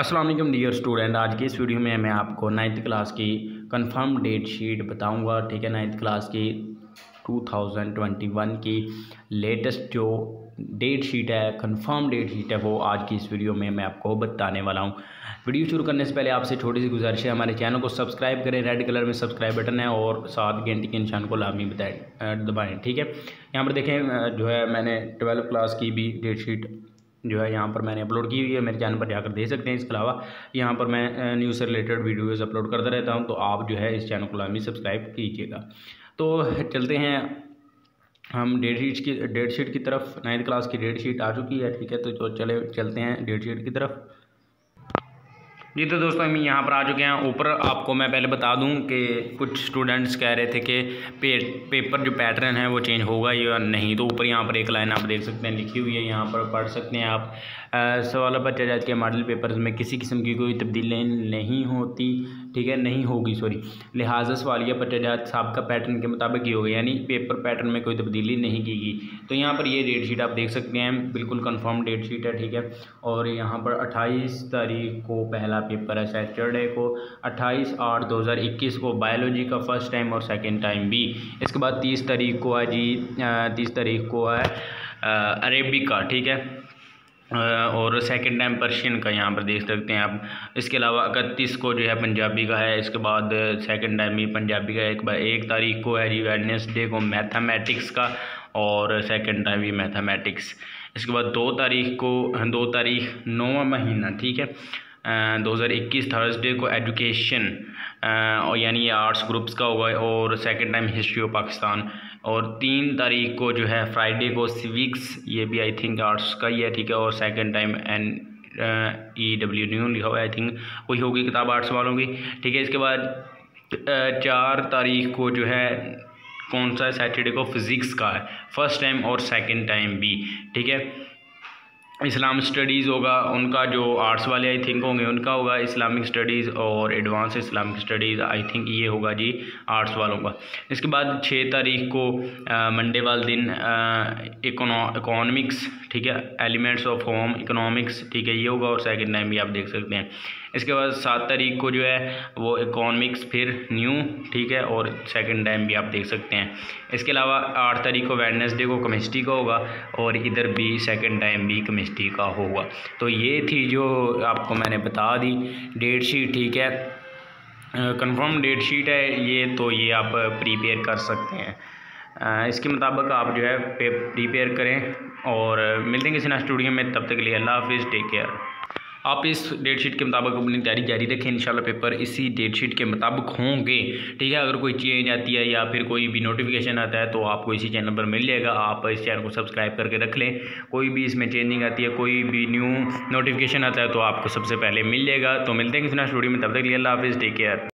अस्सलाम वालेकुम dear student, आज की इस वीडियो में मैं आपको नाइन्थ क्लास की कंफर्म डेट शीट बताऊंगा। ठीक है, नाइन्थ क्लास की 2021 की लेटेस्ट जो डेट शीट है, कंफर्म डेट शीट है, वो आज की इस वीडियो में मैं आपको बताने वाला हूं। वीडियो शुरू करने से पहले आपसे छोटी सी गुजारिश है, हमारे चैनल को सब्सक्राइब करें, रेड कलर में सब्सक्राइब बटन है, और साथ घंटे के निशान को लाजमी दबाएँ। ठीक है, यहाँ पर देखें जो है मैंने 12th क्लास की भी डेट शीट जो है यहाँ पर मैंने अपलोड की हुई है, मेरे चैनल पर जाकर देख सकते हैं। इसके अलावा यहाँ पर मैं न्यूज़ से रिलेटेड वीडियोज़ अपलोड करता रहता हूँ, तो आप जो है इस चैनल को लाजमी सब्सक्राइब कीजिएगा। तो चलते हैं हम डेट शीट की तरफ। नाइन्थ क्लास की डेट शीट आ चुकी है। ठीक है, तो चलते हैं डेट शीट की तरफ। जी तो दोस्तों, हम यहाँ पर आ चुके हैं। ऊपर आपको मैं पहले बता दूं कि कुछ स्टूडेंट्स कह रहे थे कि पेपर जो पैटर्न है वो चेंज होगा या नहीं, तो ऊपर यहाँ पर एक लाइन आप देख सकते हैं लिखी हुई है, यहाँ पर पढ़ सकते हैं आप। सवाल बच्चा जात के मॉडल पेपर्स में किसी किस्म की कोई तब्दीली नहीं होती, ठीक है, नहीं होगी, सॉरी, लिहाजा सवालिया बच्चा जात सबका पैटर्न के मुताबिक ही होगा, यानी पेपर पैटर्न में कोई तब्दीली नहीं की गई। तो यहाँ पर ये डेट शीट आप देख सकते हैं, बिल्कुल कन्फर्म डेट शीट है। ठीक है, और यहाँ पर 28 तारीख को पहला पेपर है, सैटरडे को 28/8/2021 को बायोलॉजी का फर्स्ट टाइम और सेकंड टाइम भी। इसके बाद 30 तारीख को है जी, 30 तारीख को है अरेबिक का, ठीक है, और सेकंड टाइम पर्शियन का, यहाँ पर देख सकते हैं आप। इसके अलावा 31 को जो है पंजाबी का है, इसके बाद सेकंड टाइम भी पंजाबी का है। एक बार 1 तारीख को है जी वेडनेसडे को मैथमेटिक्स का, और सेकंड टाइम भी मैथमेटिक्स। इसके बाद 2 तारीख को, 2 तारीख 9वां महीना, ठीक है, 2021 थर्सडे को एजुकेशन, और यानी ये आर्ट्स ग्रुप्स का होगा, और second time history of Pakistan. और 3 तारीख को जो है फ्राइडे को सिविक्स, ये भी आई थिंक आर्ट्स का ही है, ठीक है, और सेकंड टाइम NEW लिखा हुआ आई थिंक वही होगी किताब आर्ट्स वालों की। ठीक है, इसके बाद 4 तारीख को जो है कौन सा, सैटरडे को फिज़िक्स का है, फर्स्ट टाइम और सेकंड टाइम भी। ठीक है, इस्लाम स्टडीज़ होगा उनका, जो आर्ट्स वाले आई थिंक होंगे उनका होगा इस्लामिक स्टडीज़, और advance Islamic studies I think ये होगा जी आर्ट्स वालों का। इसके बाद 6 तारीख को मंडे वाले दिन इकोनॉमिक्स, ठीक है, एलिमेंट्स ऑफ होम इकोनॉमिक्स, ठीक है, ये होगा, और सेकंड टाइम भी आप देख सकते हैं। इसके बाद 7 तारीख को जो है वो इकोनॉमिक्स फिर न्यू, ठीक है, और सेकंड टाइम भी आप देख सकते हैं। इसके अलावा 8 तारीख को वेडनेसडे को केमिस्ट्री का होगा, और इधर भी सेकंड टाइम भी केमिस्ट्री का होगा। तो ये थी जो आपको मैंने बता दी डेट शीट। ठीक है, कंफर्म डेट शीट है ये, तो ये आप प्रिपेयर कर सकते हैं, इसके मुताबिक आप जो है प्रिपेयर करें। और मिलते हैं किसी नए स्टूडियो में, तब तक के लिए अल्लाह हाफिज़, टेक केयर। आप इस डेट शीट के मुताबिक अपनी तैयारी जारी रखें, इंशाल्लाह पेपर इसी डेट शीट के मुताबिक होंगे। ठीक है, अगर कोई चेंज आती है या फिर कोई भी नोटिफिकेशन आता है तो आपको इसी चैनल पर मिल जाएगा। आप इस चैनल को सब्सक्राइब करके रख लें, कोई भी इसमें चेंजिंग आती है, कोई भी न्यू नोटिफिकेशन आता है तो आपको सबसे पहले मिल जाएगा। तो मिलते हैं किसी नए स्टूडियो में, तब तक के लिए अल्लाह हाफिज़, टेक केयर।